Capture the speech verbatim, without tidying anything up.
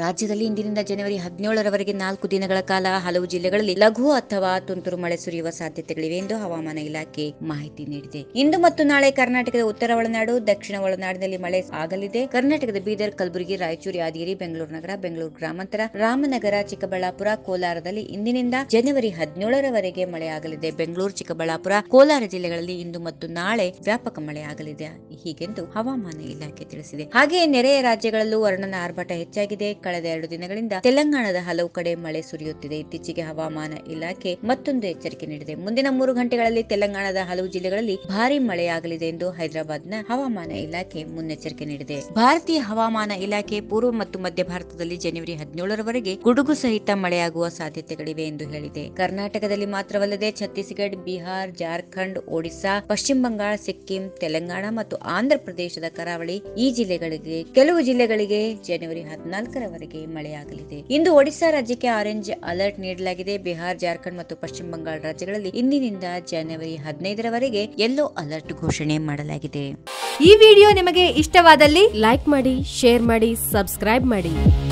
ರಾಜ್ಯದಲ್ಲಿ ಇಂದಿನಿಂದ ಜನವರಿ ಹದಿನೇಳರ ವರೆಗೆ ನಾಲ್ಕು ದಿನಗಳ ಕಾಲ ಹಲವು ಜಿಲ್ಲೆಗಳಲ್ಲಿ ಲಘು ಅಥವಾ ತುಂತುರು ಮಳೆ ಸುರಿಯುವ ಸಾಧ್ಯತೆಗಳಿವೆ ಎಂದು ಹವಾಮಾನ ಇಲಾಖೆ ಮಾಹಿತಿ ನೀಡಿದೆ. ಇಂದು ಮತ್ತು ನಾಳೆ ಕರ್ನಾಟಕದ ಉತ್ತರ ಒಳನಾಡು, ದಕ್ಷಿಣ ಒಳನಾಡಿನಲ್ಲಿ ಮಳೆ ಆಗಲಿದೆ. ಕರ್ನಾಟಕದ ಬೀದರ್, ಕಲಬುರಗಿ, ರಾಯಚೂರು, ಯಾದಗಿರಿ, ಬೆಂಗಳೂರು ನಗರ, ಬೆಂಗಳೂರು ಗ್ರಾಮಾಂತರ, ರಾಮನಗರ, ಚಿಕ್ಕಬಳ್ಳಾಪುರ, ಕೋಲಾರದಲ್ಲಿ ಇಂದಿನಿಂದ ಜನವರಿ ಹದಿನೇಳರವರೆಗೆ ಮಳೆಯಾಗಲಿದೆ. ಬೆಂಗಳೂರು, ಚಿಕ್ಕಬಳ್ಳಾಪುರ, ಕೋಲಾರ ಜಿಲ್ಲೆಗಳಲ್ಲಿ ಇಂದು ಮತ್ತು ನಾಳೆ ವ್ಯಾಪಕ ಮಳೆಯಾಗಲಿದೆ ಹೀಗೆಂದು ಹವಾಮಾನ ಇಲಾಖೆ ತಿಳಿಸಿದೆ. ಹಾಗೆಯೇ ನೆರೆಯ ರಾಜ್ಯಗಳಲ್ಲೂ ವರ್ಣನ ಆರ್ಭಟ ಹೆಚ್ಚಾಗಿದೆ. ಕಳೆದ ಎರಡು ದಿನಗಳಿಂದ ತೆಲಂಗಾಣದ ಹಲವು ಕಡೆ ಮಳೆ ಸುರಿಯುತ್ತಿದೆ. ಇತ್ತೀಚೆಗೆ ಹವಾಮಾನ ಇಲಾಖೆ ಮತ್ತೊಂದು ಎಚ್ಚರಿಕೆ ನೀಡಿದೆ. ಮುಂದಿನ ಮೂರು ಗಂಟೆಗಳಲ್ಲಿ ತೆಲಂಗಾಣದ ಹಲವು ಜಿಲ್ಲೆಗಳಲ್ಲಿ ಭಾರಿ ಮಳೆಯಾಗಲಿದೆ ಎಂದು ಹೈದರಾಬಾದ್ನ ಹವಾಮಾನ ಇಲಾಖೆ ಮುನ್ನೆಚ್ಚರಿಕೆ ನೀಡಿದೆ. ಭಾರತೀಯ ಹವಾಮಾನ ಇಲಾಖೆ ಪೂರ್ವ ಮತ್ತು ಮಧ್ಯ ಭಾರತದಲ್ಲಿ ಜನವರಿ ಹದಿನೇಳರವರೆಗೆ ಗುಡುಗು ಸಹಿತ ಮಳೆಯಾಗುವ ಸಾಧ್ಯತೆಗಳಿವೆ ಎಂದು ಹೇಳಿದೆ. ಕರ್ನಾಟಕದಲ್ಲಿ ಮಾತ್ರವಲ್ಲದೆ ಛತ್ತೀಸ್ಗಢ, ಬಿಹಾರ್, ಜಾರ್ಖಂಡ್, ಒಡಿಶಾ, ಪಶ್ಚಿಮ ಬಂಗಾಳ, ಸಿಕ್ಕಿಂ, ತೆಲಂಗಾಣ ಮತ್ತು ಆಂಧ್ರ ಪ್ರದೇಶದ ಕರಾವಳಿ ಈ ಜಿಲ್ಲೆಗಳಿಗೆ ಕೆಲವು ಜಿಲ್ಲೆಗಳಿಗೆ ಜನವರಿ ಹದಿನಾಲ್ಕರವರೆಗೆ ಮಳೆಯಾಗಲಿದೆ. ಇಂದು ಒಡಿಶಾ ರಾಜ್ಯಕ್ಕೆ ಆರೆಂಜ್ ಅಲರ್ಟ್ ನೀಡಲಾಗಿದೆ. ಬಿಹಾರ್, ಜಾರ್ಖಂಡ್ ಮತ್ತು ಪಶ್ಚಿಮ ಬಂಗಾಳ ರಾಜ್ಯಗಳಲ್ಲಿ ಇಂದಿನಿಂದ ಜನವರಿ ಹದಿನೈದರವರೆಗೆ ಯೆಲ್ಲೋ ಅಲರ್ಟ್ ಘೋಷಣೆ ಮಾಡಲಾಗಿದೆ. ಈ ವಿಡಿಯೋ ನಿಮಗೆ ಇಷ್ಟವಾದಲ್ಲಿ ಲೈಕ್ ಮಾಡಿ, ಶೇರ್ ಮಾಡಿ, ಸಬ್ಸ್ಕ್ರೈಬ್ ಮಾಡಿ.